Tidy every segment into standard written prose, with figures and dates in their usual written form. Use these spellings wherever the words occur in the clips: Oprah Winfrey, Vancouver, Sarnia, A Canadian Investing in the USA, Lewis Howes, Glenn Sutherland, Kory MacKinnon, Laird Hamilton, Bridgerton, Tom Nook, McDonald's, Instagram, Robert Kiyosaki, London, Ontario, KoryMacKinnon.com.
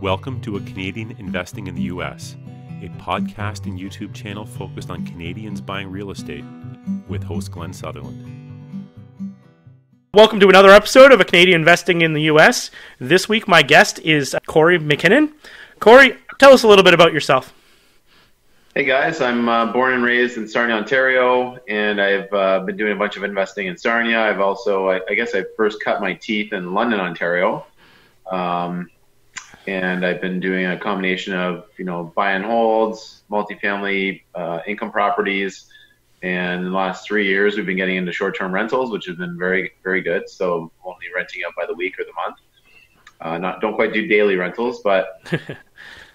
Welcome to A Canadian Investing in the U.S., a podcast and YouTube channel focused on Canadians buying real estate, with host Glenn Sutherland. Welcome to another episode of A Canadian Investing in the U.S. This week, my guest is Kory MacKinnon. Kory, tell us a little bit about yourself. Hey guys, I'm born and raised in Sarnia, Ontario, and I've been doing a bunch of investing in Sarnia. I've also, I first cut my teeth in London, Ontario. And I've been doing a combination of, buy and holds, multifamily income properties. And in the last 3 years, we've been getting into short-term rentals, which has been very, very good. So only renting out by the week or the month. Don't quite do daily rentals, but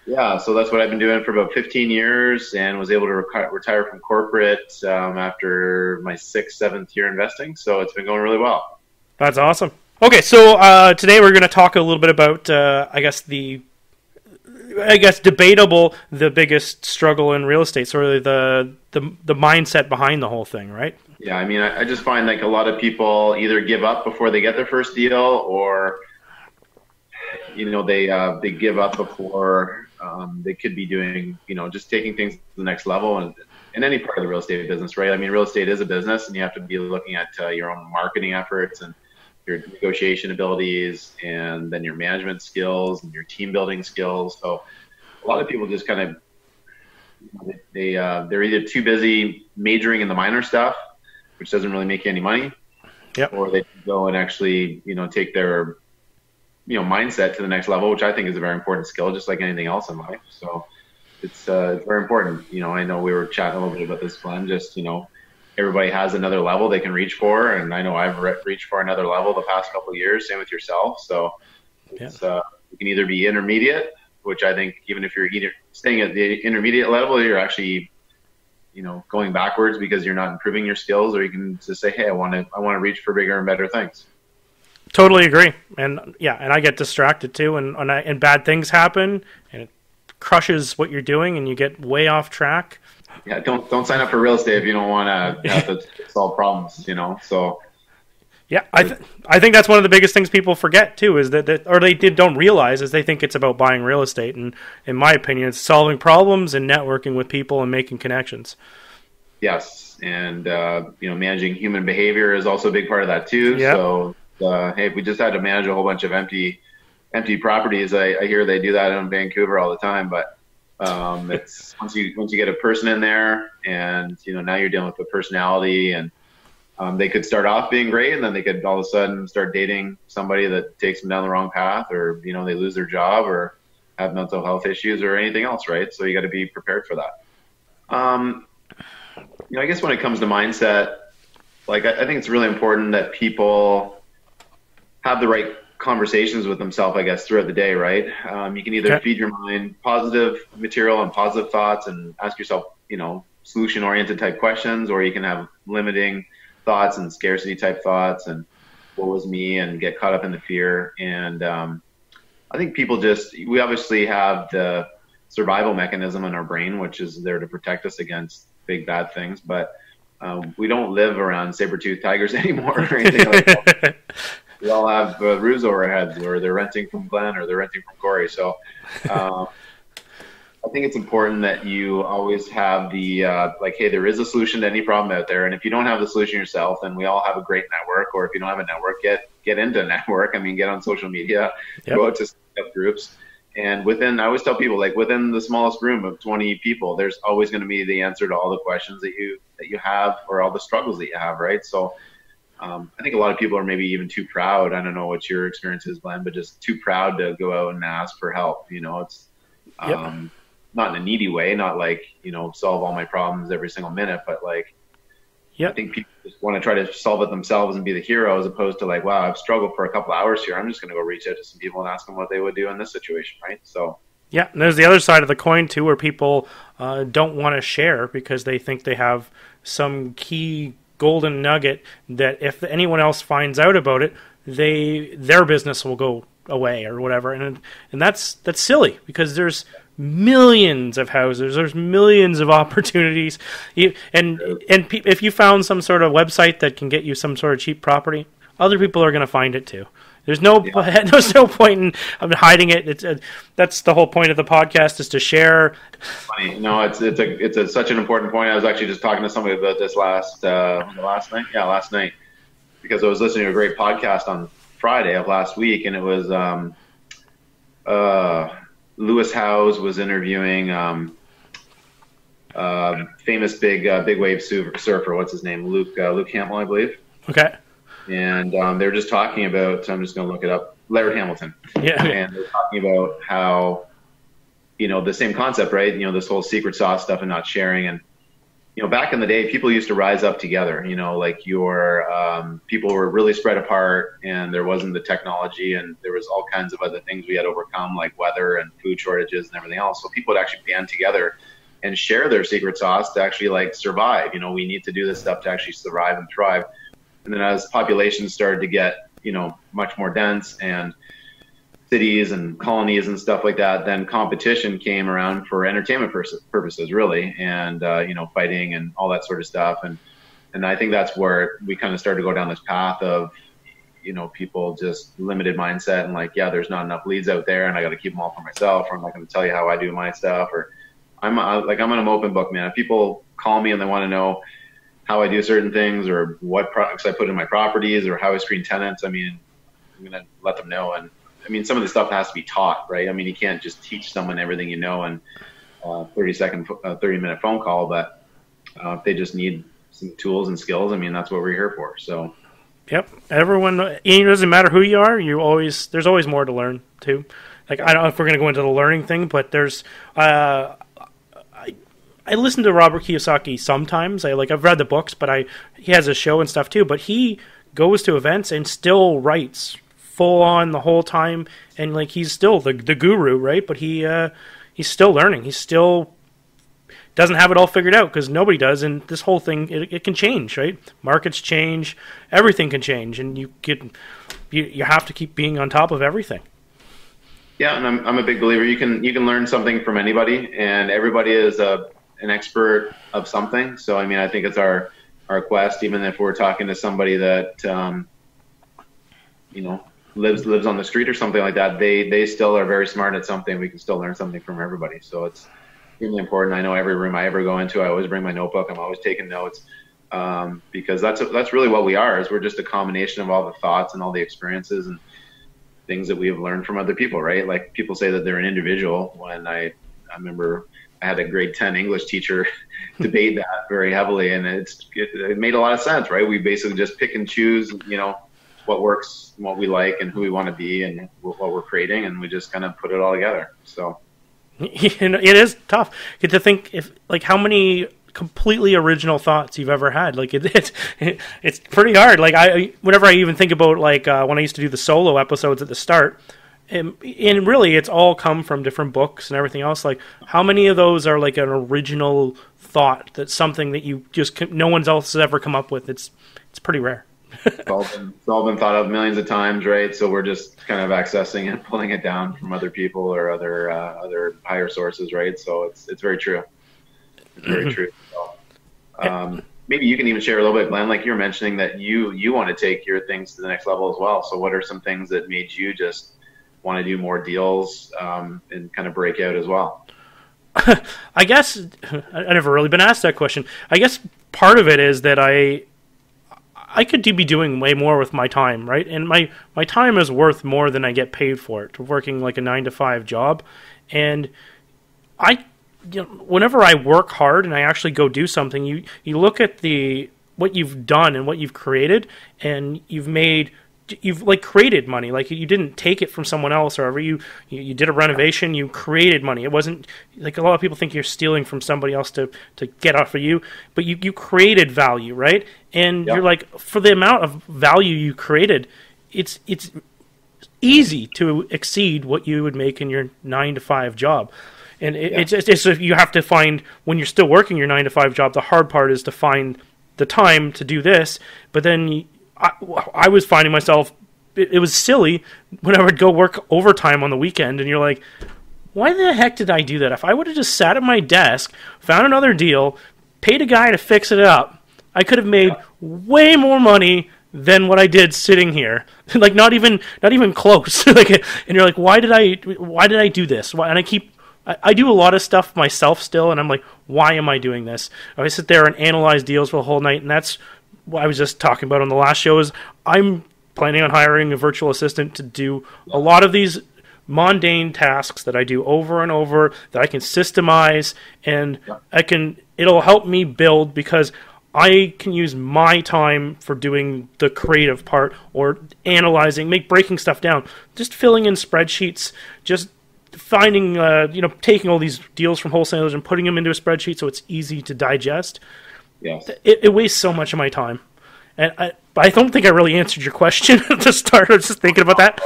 yeah, so that's what I've been doing for about 15 years and was able to retire from corporate after my seventh year investing. So it's been going really well. That's awesome. Okay, so today we're going to talk a little bit about, the biggest struggle in real estate, sort of the mindset behind the whole thing, right? Yeah, I mean, I just find like a lot of people either give up before they get their first deal, or they give up before they could be doing, just taking things to the next level. And in any part of the real estate business, right? I mean, real estate is a business, and you have to be looking at your own marketing efforts and your negotiation abilities, and then your management skills and your team building skills. So a lot of people just kind of, they're either too busy majoring in the minor stuff, which doesn't really make you any money. Yep. Or they go and actually, take their, mindset to the next level, which I think is a very important skill, just like anything else in life. So it's very important. I know we were chatting a little bit about this, Glenn, just, everybody has another level they can reach for, and I know I've reached for another level the past couple of years, same with yourself. So it's, you can either be intermediate, which I think even if you're staying at the intermediate level, you're actually, going backwards because you're not improving your skills, or you can just say, hey, I want to reach for bigger and better things. Totally agree. And yeah, and I get distracted too, and bad things happen, and it crushes what you're doing and you get way off track. Yeah, don't sign up for real estate if you don't want to have to solve problems, So yeah, I think that's one of the biggest things people forget too, is that or don't realize, is they think it's about buying real estate, and in my opinion, it's solving problems and networking with people and making connections. Yes, and managing human behavior is also a big part of that too. Yep. So hey, we just had to manage a whole bunch of empty properties. I hear they do that in Vancouver all the time, but. It's once you get a person in there, and now you're dealing with the personality, and they could start off being great, and then they could all of a sudden start dating somebody that takes them down the wrong path, or they lose their job or have mental health issues or anything else, right? So you got to be prepared for that. I guess when it comes to mindset, like I think it's really important that people have the right conversations with themselves, I guess, throughout the day, right? You can either feed your mind positive material and positive thoughts and ask yourself, solution-oriented type questions, or you can have limiting thoughts and scarcity type thoughts and what was me, and get caught up in the fear. And I think people we obviously have the survival mechanism in our brain, which is there to protect us against big bad things, but we don't live around saber-toothed tigers anymore or anything like that. We all have roofs over our heads, or they're renting from Glenn, or they're renting from Kory. So I think it's important that you always have the, hey, there is a solution to any problem out there. And if you don't have the solution yourself, then we all have a great network. Or if you don't have a network, get into a network. I mean, get on social media, go out to stand-up groups. And I always tell people, within the smallest room of 20 people, there's always going to be the answer to all the questions that you have, or all the struggles that you have, right? So I think a lot of people are maybe even too proud. I don't know what your experience is, Glenn, but just too proud to go out and ask for help. It's not in a needy way, not solve all my problems every single minute, but I think people just want to try to solve it themselves and be the hero, as opposed to wow, I've struggled for a couple hours here. I'm just going to go reach out to some people and ask them what they would do in this situation, right? So. Yeah, and there's the other side of the coin too, where people don't want to share because they think they have some key golden nugget that if anyone else finds out about it, their business will go away or whatever, and that's silly, because there's millions of houses, there's millions of opportunities, and if you found some sort of website that can get you some sort of cheap property, other people are going to find it too. There's no there's no point in hiding it. It's that's the whole point of the podcast, is to share. Funny. No, it's such an important point. I was actually just talking to somebody about this last night, because I was listening to a great podcast on Friday of last week, and it was Lewis Howes was interviewing famous big wave surfer. What's his name? Luke Campbell, I believe. Okay. And they were just talking about, I'm just going to look it up, Laird Hamilton. Yeah. And they're talking about how, the same concept, right? This whole secret sauce stuff and not sharing. And, back in the day, people used to rise up together, like people were really spread apart, and there wasn't the technology, and there was all kinds of other things we had to overcome, like weather and food shortages and everything else. So people would actually band together and share their secret sauce to actually survive. We need to do this stuff to actually survive and thrive. And then as populations started to get, much more dense, and cities and colonies and stuff like that, then competition came around for entertainment purposes, really, and, fighting and all that sort of stuff. And I think that's where we kind of started to go down this path of, people just limited mindset, and there's not enough leads out there, and I got to keep them all for myself, or I'm not going to tell you how I do my stuff, or I'm an open book, man. If people call me and they want to know how I do certain things, or what products I put in my properties, or how I screen tenants, I'm going to let them know. And some of the stuff has to be taught, right? You can't just teach someone everything in a 30-minute phone call, but if they just need some tools and skills, that's what we're here for. So, yep. Everyone, it doesn't matter who you are. There's always more to learn too. I don't know if we're going to go into the learning thing, but there's, I listen to Robert Kiyosaki sometimes. I've read the books, but he has a show and stuff too. But he goes to events and still writes full on the whole time, and he's still the guru, right? But he's still learning. He still doesn't have it all figured out, because nobody does. And this whole thing, it can change, right? Markets change, everything can change, and you have to keep being on top of everything. Yeah, and I'm a big believer. You can learn something from anybody, and everybody is an expert of something. So I think it's our quest, even if we're talking to somebody that lives on the street or something like that. They still are very smart at something. We can still learn something from everybody. So it's really important. I know every room I ever go into, I always bring my notebook. I'm always taking notes, because that's really what we are. Is we're just a combination of all the thoughts and all the experiences and things that we have learned from other people, right? People say that they're an individual. When I remember I had a grade 10 English teacher debate that very heavily, and it made a lot of sense, right? We basically just pick and choose, what works, what we like, and who we want to be, and what we're creating, and we just kind of put it all together. So it is tough to think how many completely original thoughts you've ever had. It's pretty hard. Whenever I even think about when I used to do the solo episodes at the start, and really it's all come from different books and everything else. How many of those are an original thought, that's something that you just no one else has ever come up with? It's pretty rare. It's all been thought of millions of times, right? So we're just kind of accessing and pulling it down from other people or other higher sources, right? So it's very true. It's very true. Maybe you can even share a little bit, Glenn, you're mentioning that you want to take your things to the next level as well. So what are some things that made you just want to do more deals and kind of break out as well? I guess I've never really been asked that question. I guess part of it is that I could be doing way more with my time, right? And my time is worth more than I get paid for it, working a 9-to-5 job. And whenever I work hard and I actually go do something, you look at what you've done and what you've created, and you've created money. You didn't take it from someone else, or whatever. You did a renovation, you created money. It wasn't a lot of people think you're stealing from somebody else to get off of you, but you created value, right? And you're for the amount of value you created, it's easy to exceed what you would make in your 9-to-5 job. And you have to find, when you're still working your 9-to-5 job, the hard part is to find the time to do this. But then I was finding myself, it was silly when I would go work overtime on the weekend, and you're like, why the heck did I do that? If I would have just sat at my desk, found another deal, paid a guy to fix it up, I could have made way more money than what I did sitting here. Like, not even close. Like, and you're like, why did I do this? Why? And I do a lot of stuff myself still, and I'm like, why am I doing this? I sit there and analyze deals for the whole night, and that's what I was just talking about on the last show. Is I'm planning on hiring a virtual assistant to do a lot of these mundane tasks that I do over and over, that I can systemize, and it'll help me build, because I can use my time for doing the creative part or analyzing, breaking stuff down, just filling in spreadsheets, just finding, taking all these deals from wholesalers and putting them into a spreadsheet so it's easy to digest. Yes. It wastes so much of my time. And I don't think I really answered your question at the start. I was just thinking about that.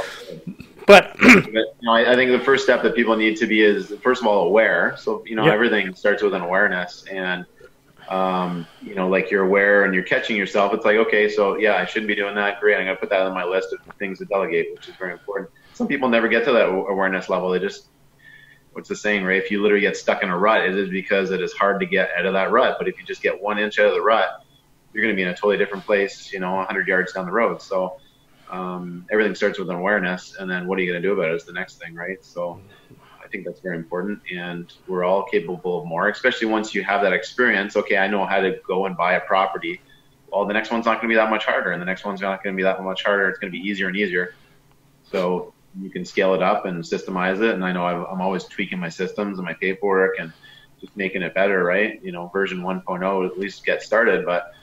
But I think the first step that people need to be is, first of all, aware. So, everything starts with an awareness, and, like, you're aware and you're catching yourself. It's like, okay, so yeah, I shouldn't be doing that. Great. I'm going to put that on my list of things to delegate, which is very important. Some people never get to that awareness level. They just, what's the saying, Ray? If you literally get stuck in a rut, it is because it is hard to get out of that rut. But if you just get 1 inch out of the rut, you're going to be in a totally different place, 100 yards down the road. So everything starts with an awareness, and then what are you going to do about it is the next thing, right? So I think that's very important, and we're all capable of more, especially once you have that experience. Okay, I know how to go and buy a property. Well, the next one's not going to be that much harder, and the next one's not going to be that much harder. It's going to be easier and easier. So you can scale it up and systemize it. And I know I'm always tweaking my systems and my paperwork and just making it better, right? Version 1.0, at least get started, but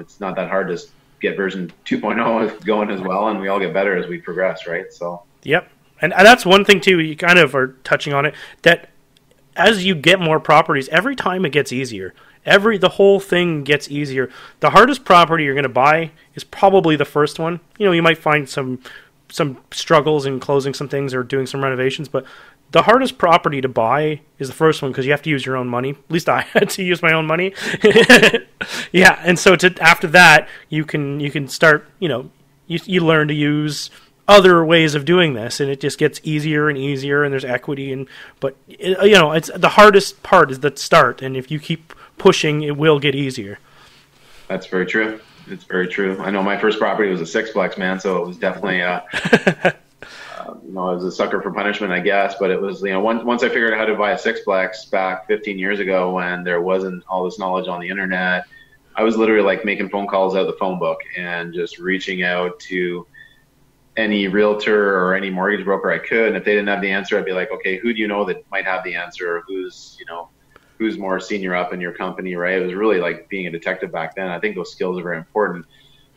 it's not that hard to get version 2.0 going as well. And we all get better as we progress, right? So, yep. And that's one thing too, you kind of are touching on it, that as you get more properties, every time it gets easier. The whole thing gets easier. The hardest property you're going to buy is probably the first one. You might find some struggles in closing some things or doing some renovations, but the hardest property to buy is the first one, because you have to use your own money. At least I had to use my own money. Yeah, and so after that, you can start, you learn to use other ways of doing this, and it just gets easier and easier, and there's equity, but it's the hardest part is the start, and if you keep pushing, it will get easier. That's very true. It's very true. I know my first property was a sixplex, man. So it was definitely, I was a sucker for punishment, I guess. But it was, once I figured out how to buy a sixplex back 15 years ago, when there wasn't all this knowledge on the internet, I was literally like making phone calls out of the phone book and just reaching out to any realtor or any mortgage broker I could. And if they didn't have the answer, I'd be like, okay, who do you know that might have the answer? Who's more senior up in your company, right? It was really like being a detective back then. I think those skills are very important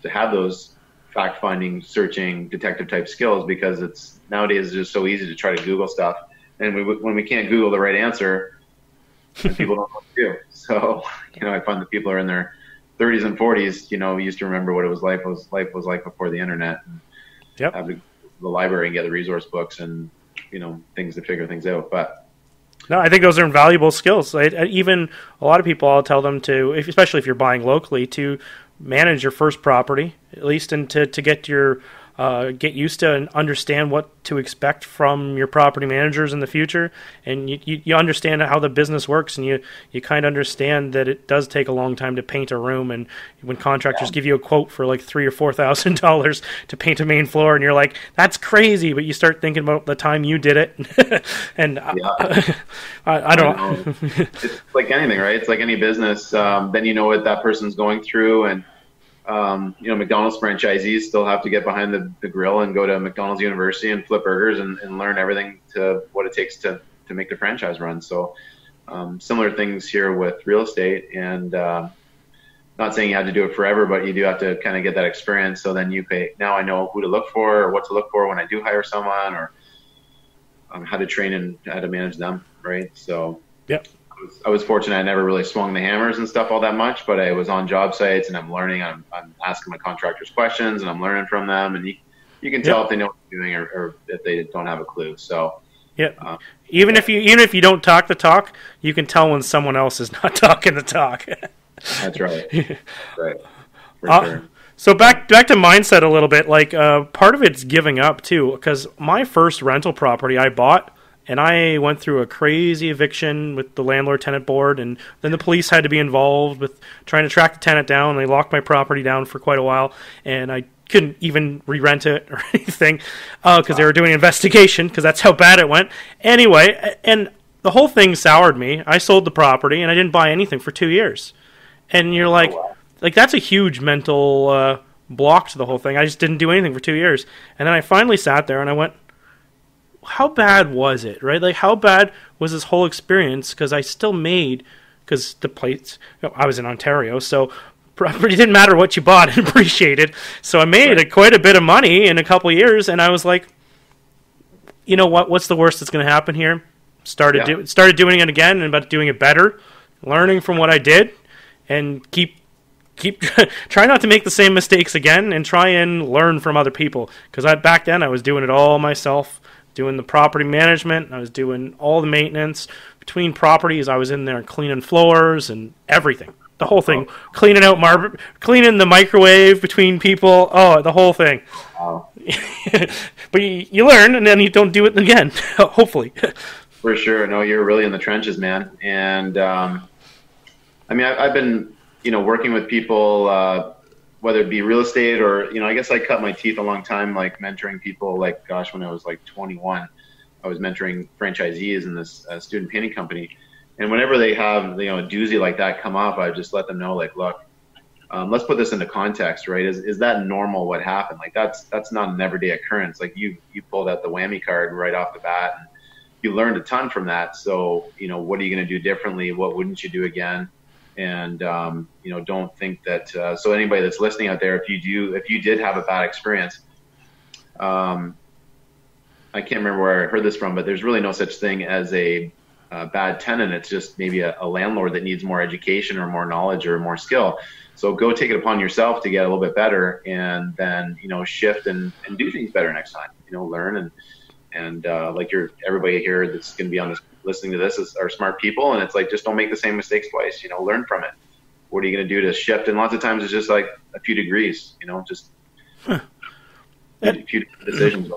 to have, those fact-finding, searching, detective-type skills, because it's nowadays just so easy to try to Google stuff. And when we can't Google the right answer, people don't know what to do. So, I find that people are in their 30s and 40s, we used to remember what it was like, before the internet. Yep. Have to go to the library and get the resource books and, things to figure things out. But no, I think those are invaluable skills. Even a lot of people, I'll tell them to, especially if you're buying locally, to manage your first property at least, and to get your get used to and understand what to expect from your property managers in the future. And you understand how the business works, and you kind of understand that it does take a long time to paint a room. And when contractors give you a quote for like $3,000 or $4,000 to paint a main floor, and you're like, that's crazy. But you start thinking about the time you did it. And I don't know. It's like anything, right? It's like any business. Then you know what that person's going through. And McDonald's franchisees still have to get behind the grill and go to McDonald's University and flip burgers and learn everything to what it takes to make the franchise run. So similar things here with real estate, and not saying you have to do it forever, but you do have to kind of get that experience. So then now I know who to look for, or what to look for when I do hire someone, or how to train and how to manage them. Right. So, yep. I was fortunate. I never really swung the hammers and stuff all that much, but I was on job sites, and I'm learning. I'm asking my contractors questions, and I'm learning from them. And you can tell if they know what they're doing or if they don't have a clue. So, yeah. Even if you don't talk the talk, you can tell when someone else is not talking the talk. That's right. That's right. For sure. So back to mindset a little bit. Like part of it's giving up too, because my first rental property I bought, And I went through a crazy eviction with the landlord-tenant board, and then the police had to be involved with trying to track the tenant down. They locked my property down for quite a while, and I couldn't even re-rent it or anything because they were doing an investigation because that's how bad it went. Anyway, and the whole thing soured me. I sold the property, and I didn't buy anything for 2 years. And you're like, that's a huge mental block to the whole thing. I just didn't do anything for 2 years. And then I finally sat there, and I went, how bad was it, right? Like, how bad was this whole experience? Because I still made, because the place, I was in Ontario, so it didn't matter what you bought and appreciated. So I made quite a bit of money in a couple of years, and I was like, you know what? What's the worst that's going to happen here? Started doing it again, and about doing it better, learning from what I did, and keep try not to make the same mistakes again, and try and learn from other people. Because back then I was doing it all myself. Doing the property management, I was doing all the maintenance. Between properties, I was in there cleaning floors and everything. The whole thing. Cleaning out cleaning the microwave between people. Oh, the whole thing. Wow. But you learn, and then you don't do it again, hopefully. For sure. No, you're really in the trenches, man. And, I mean, I've been, working with people, whether it be real estate or, I guess I cut my teeth a long time, like mentoring people, when I was like 21, I was mentoring franchisees in this student painting company. And whenever they have, a doozy like that come up, I just let them know, look, let's put this into context, right? Is that normal what happened? That's not an everyday occurrence. You pulled out the whammy card right off the bat, and you learned a ton from that. So, what are you going to do differently? What wouldn't you do again? And, don't think that, so anybody that's listening out there, if you did have a bad experience, I can't remember where I heard this from, but there's really no such thing as a bad tenant. It's just maybe a landlord that needs more education or more knowledge or more skill. So go take it upon yourself to get a little bit better, and then, shift and do things better next time, learn and like everybody here that's going to be on this, listening to this, are smart people, and it's just don't make the same mistakes twice. Learn from it. What are you going to do to shift? And lots of times it's just a few degrees, just a few decisions.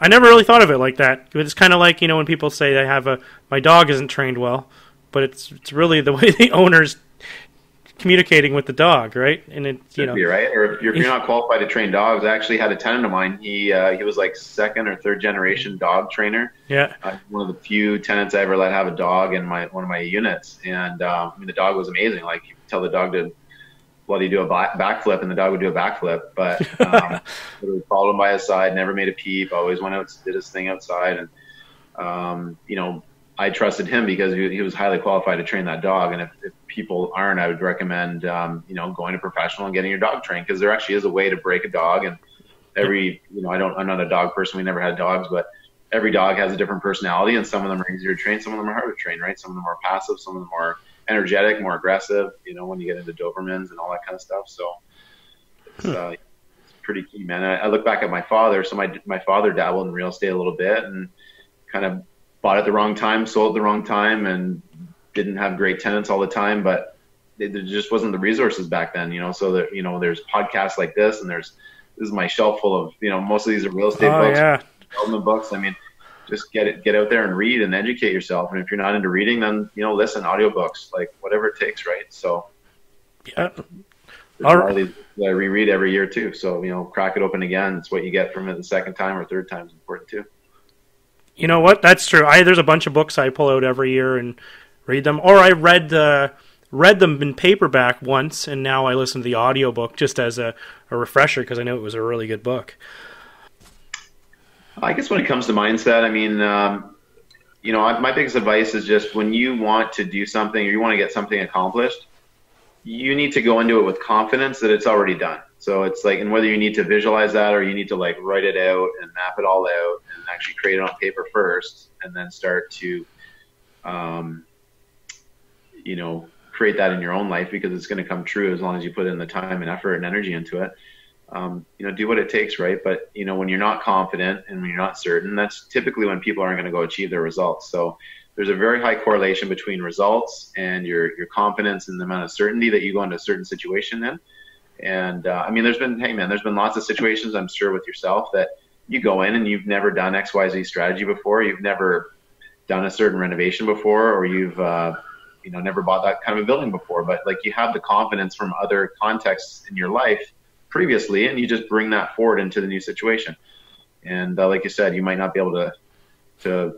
I never really thought of it like that. It's kind of like when people say they have my dog isn't trained well, but it's really the way the owner's communicating with the dog, right? And it should be, right? Or if you're not qualified to train dogs. I actually had a tenant of mine. He was second or third generation dog trainer. Yeah, one of the few tenants I ever let have a dog in one of my units, and I mean, the dog was amazing. You could tell the dog to bloody do a backflip, and the dog would do a backflip. But we followed him by his side, never made a peep, always went out, did his thing outside, and I trusted him because he was highly qualified to train that dog. And if people aren't, I would recommend, going to professional and getting your dog trained, because there actually is a way to break a dog. And I'm not a dog person. We never had dogs, but every dog has a different personality, and some of them are easier to train. Some of them are harder to train, right? Some of them are passive, some of them are energetic, more aggressive, when you get into Dobermans and all that kind of stuff. So it's pretty key, man. I look back at my father. So my father dabbled in real estate a little bit, and kind of bought at the wrong time, sold at the wrong time, and didn't have great tenants all the time, but there just wasn't the resources back then, so that, there's podcasts like this, and this is my shelf full of, most of these are real estate books, development books. I mean, just get out there and read and educate yourself. And if you're not into reading, then, listen, audiobooks, whatever it takes. Right. So yeah, I reread every year too. So, crack it open again. It's what you get from it the second time or third time is important too. You know what? That's true. There's a bunch of books I pull out every year and read them. Or I read them in paperback once, and now I listen to the audiobook just as a refresher, because I know it was a really good book. I guess when it comes to mindset, I mean, my biggest advice is just when you want to do something or you want to get something accomplished, you need to go into it with confidence that it's already done. So it's and whether you need to visualize that or you need to write it out and map it all out and actually create it on paper first, and then start to, create that in your own life, because it's going to come true as long as you put in the time and effort and energy into it. Do what it takes, right? But when you're not confident and when you're not certain, that's typically when people aren't going to go achieve their results. So there's a very high correlation between results and your confidence and the amount of certainty that you go into a certain situation in. And, I mean, there's been lots of situations, I'm sure, with yourself that you go in and you've never done XYZ strategy before. You've never done a certain renovation before, or you've never bought that kind of a building before, but like you have the confidence from other contexts in your life previously, and you just bring that forward into the new situation. And like you said, you might not be able to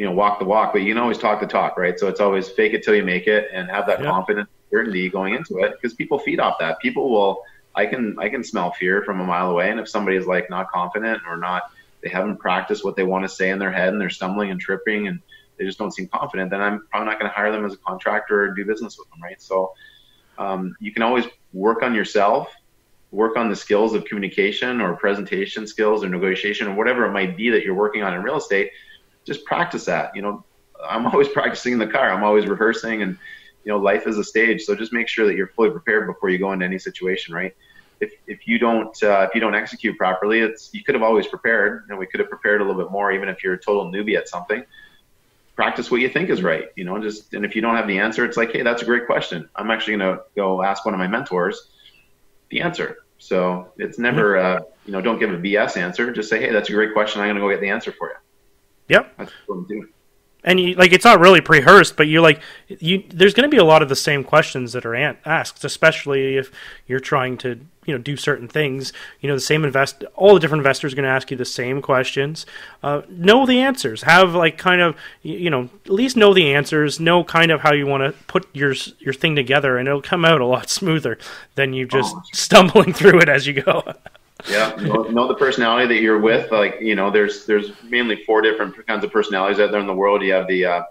walk the walk, but you can always talk the talk, right? So it's always fake it till you make it, and have that confidence, certainty going into it, because people feed off that. People will, I can smell fear from a mile away, and if somebody is like not confident or not, they haven't practiced what they want to say in their head, and they're stumbling and tripping, and they just don't seem confident, then I'm probably not going to hire them as a contractor or do business with them, right? So you can always work on yourself, work on the skills of communication or presentation skills or negotiation or whatever it might be that you're working on in real estate. Just practice that. I'm always practicing in the car. I'm always rehearsing, and life is a stage. So just make sure that you're fully prepared before you go into any situation, right? If you don't execute properly, you could have always prepared, and we could have prepared a little bit more, even if you're a total newbie at something. Practice what you think is right, and if you don't have the answer, it's like, hey, that's a great question. I'm actually going to go ask one of my mentors the answer. So it's never, don't give a BS answer. Just say, hey, that's a great question. I'm going to go get the answer for you. Yep. That's what I'm doing. And it's not really pre-rehearsed, but there's going to be a lot of the same questions that are asked, especially if you're trying to, do certain things. All the different investors are going to ask you the same questions. Know the answers. Have at least know the answers. Know kind of how you want to put your thing together, and it'll come out a lot smoother than you just stumbling through it as you go. Yeah, know the personality that you're with. There's mainly four different kinds of personalities out there in the world. You have the,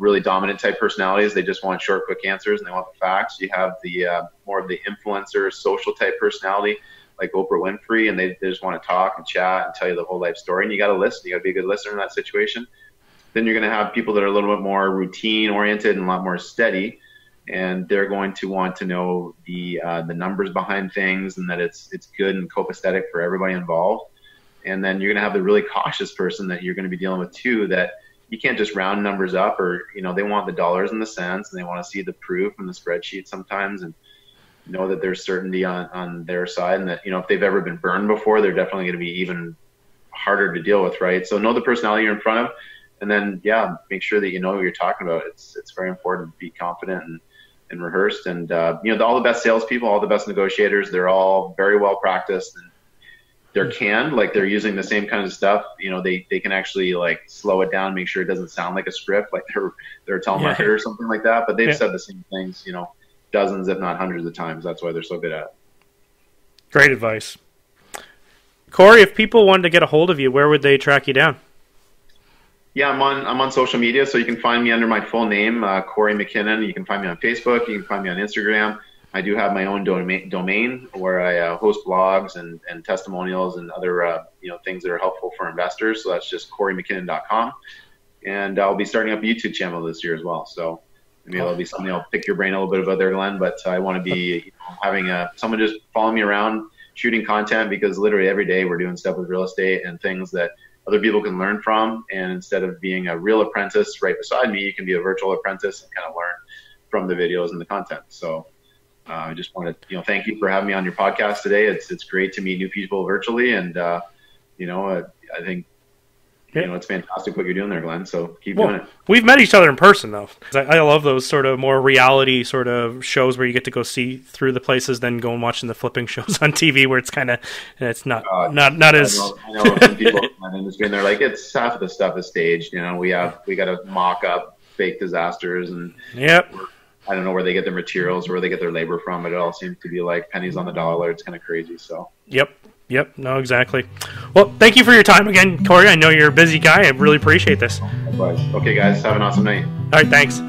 really dominant type personalities. They just want short, quick answers, and they want the facts. You have the more of the influencer, social type personality, like Oprah Winfrey, and they just want to talk and chat and tell you the whole life story. And you got to listen. You got to be a good listener in that situation. Then you're going to have people that are a little bit more routine oriented and a lot more steady. And they're going to want to know the numbers behind things, and that it's good and copacetic for everybody involved. And then you're going to have the really cautious person that you're going to be dealing with too, that you can't just round numbers up, or they want the dollars and the cents, and they want to see the proof in the spreadsheet sometimes, and know that there's certainty on their side, and that if they've ever been burned before, they're definitely going to be even harder to deal with, right? So know the personality you're in front of, and then make sure that you know what you're talking about. It's very important to be confident and rehearsed, and all the best salespeople, all the best negotiators, they're all very well practiced, and they're canned, like they're using the same kind of stuff. They can actually slow it down, make sure it doesn't sound like a script, like they're a telemarketer or something like that. But they've said the same things, dozens if not hundreds of times. That's why they're so good at it. Great advice, Kory. If people wanted to get a hold of you, where would they track you down? Yeah, I'm on social media, so you can find me under my full name, Kory MacKinnon. You can find me on Facebook. You can find me on Instagram. I do have my own domain where I host blogs and testimonials and other things that are helpful for investors. So that's just KoryMacKinnon.com, and I'll be starting up a YouTube channel this year as well. So maybe that'll be something I'll pick your brain a little bit about there, Glenn. But I want to be having someone just follow me around shooting content, because literally every day we're doing stuff with real estate and things that other people can learn from. And instead of being a real apprentice right beside me, you can be a virtual apprentice and kind of learn from the videos and the content. So I just want to thank you for having me on your podcast today. It's great to meet new people virtually, and I think it's fantastic what you're doing there, Glenn. So keep doing it. We've met each other in person though. I love those sort of more reality sort of shows where you get to go see through the places, then go and watching the flipping shows on TV where it's kind of, it's not as. I know some people in that industry, and they're like, it's half of the stuff is staged. We got to mock up fake disasters, and I don't know where they get their materials, where they get their labor from. It all seems to be like pennies on the dollar. It's kind of crazy. So. Yep. No, exactly. Well, thank you for your time again, Kory. I know you're a busy guy. I really appreciate this. Likewise. Okay, guys. Have an awesome night. All right. Thanks.